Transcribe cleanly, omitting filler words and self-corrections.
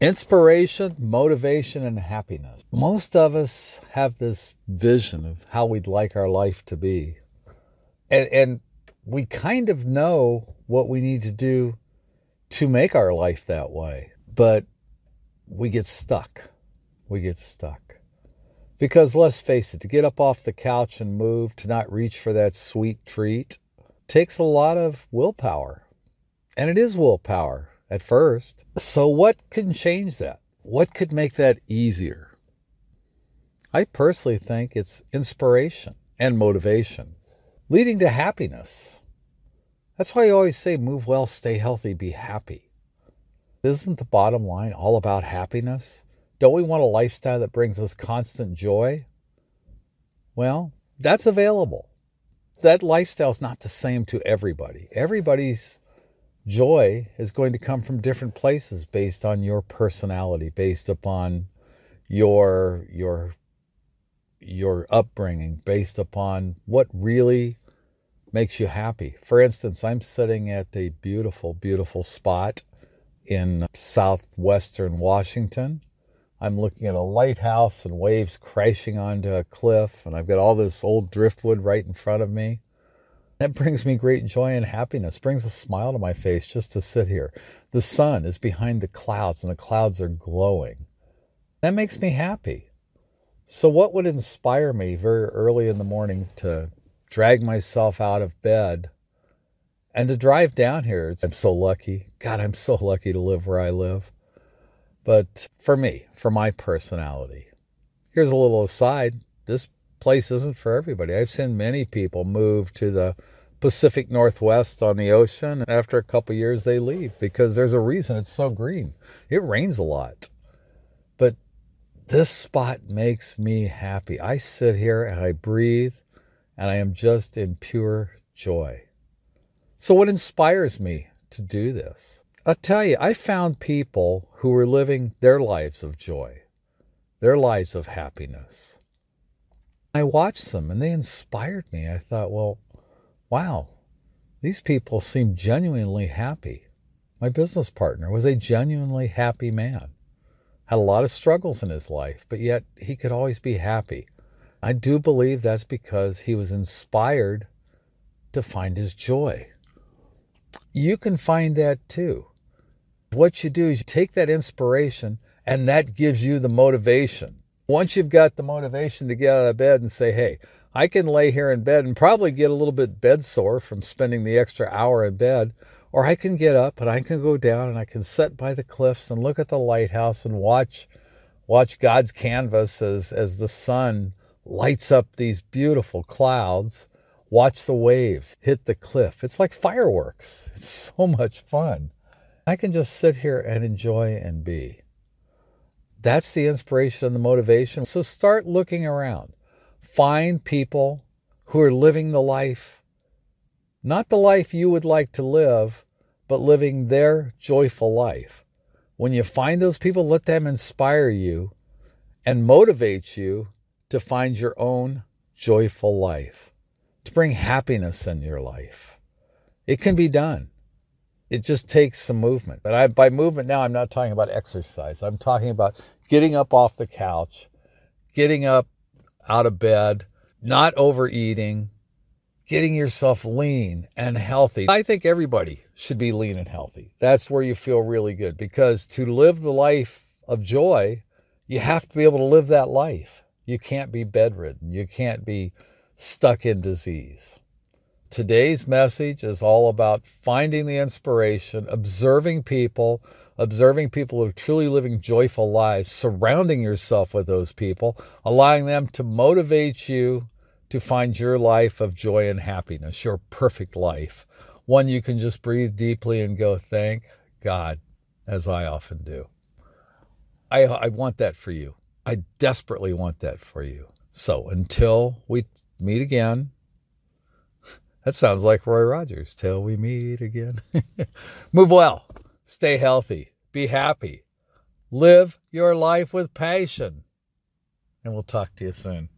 Inspiration, motivation, and happiness. Most of us have this vision of how we'd like our life to be. And we kind of know what we need to do to make our life that way. But we get stuck. We get stuck. Because let's face it, to get up off the couch and move, to not reach for that sweet treat, takes a lot of willpower. And it is willpower at first. So what can change that? What could make that easier? I personally think it's inspiration and motivation, leading to happiness. That's why I always say move well, stay healthy, be happy. Isn't the bottom line all about happiness? Don't we want a lifestyle that brings us constant joy? Well, that's available. That lifestyle is not the same to everybody. Everybody's joy is going to come from different places based on your personality, based upon your upbringing, based upon what really makes you happy. For instance, I'm sitting at a beautiful, beautiful spot in southwestern Washington. I'm looking at a lighthouse and waves crashing onto a cliff, and I've got all this old driftwood right in front of me. That brings me great joy and happiness, brings a smile to my face just to sit here. The sun is behind the clouds, and the clouds are glowing. That makes me happy. So what would inspire me very early in the morning to drag myself out of bed and to drive down here? I'm so lucky. God, I'm so lucky to live where I live. But for me, for my personality, here's a little aside. This place isn't for everybody. I've seen many people move to the Pacific Northwest on the ocean, and after a couple of years they leave because there's a reason it's so green. It rains a lot. But this spot makes me happy. I sit here and I breathe, and I am just in pure joy. So what inspires me to do this? I'll tell you, I found people who were living their lives of joy, their lives of happiness. I watched them and they inspired me. I thought, well, wow, these people seem genuinely happy. My business partner was a genuinely happy man. Had a lot of struggles in his life, but yet he could always be happy. I do believe that's because he was inspired to find his joy. You can find that too. What you do is you take that inspiration and that gives you the motivation. Once you've got the motivation to get out of bed and say, hey, I can lay here in bed and probably get a little bit bed sore from spending the extra hour in bed, or I can get up and I can go down and I can sit by the cliffs and look at the lighthouse and watch God's canvas as the sun lights up these beautiful clouds. Watch the waves hit the cliff. It's like fireworks. It's so much fun. I can just sit here and enjoy and be. That's the inspiration and the motivation. So start looking around. Find people who are living the life, not the life you would like to live, but living their joyful life. When you find those people, let them inspire you and motivate you to find your own joyful life, to bring happiness in your life. It can be done. It just takes some movement. But by movement now, I'm not talking about exercise. I'm talking about getting up off the couch, getting up out of bed, not overeating, getting yourself lean and healthy. I think everybody should be lean and healthy. That's where you feel really good, because to live the life of joy, you have to be able to live that life. You can't be bedridden. You can't be stuck in disease. Today's message is all about finding the inspiration, observing people who are truly living joyful lives, surrounding yourself with those people, allowing them to motivate you to find your life of joy and happiness, your perfect life, one you can just breathe deeply and go, thank God, as I often do. I want that for you. I desperately want that for you. So until we meet again. That sounds like Roy Rogers. Till we meet again. Move well. Stay healthy. Be happy. Live your life with passion. And we'll talk to you soon.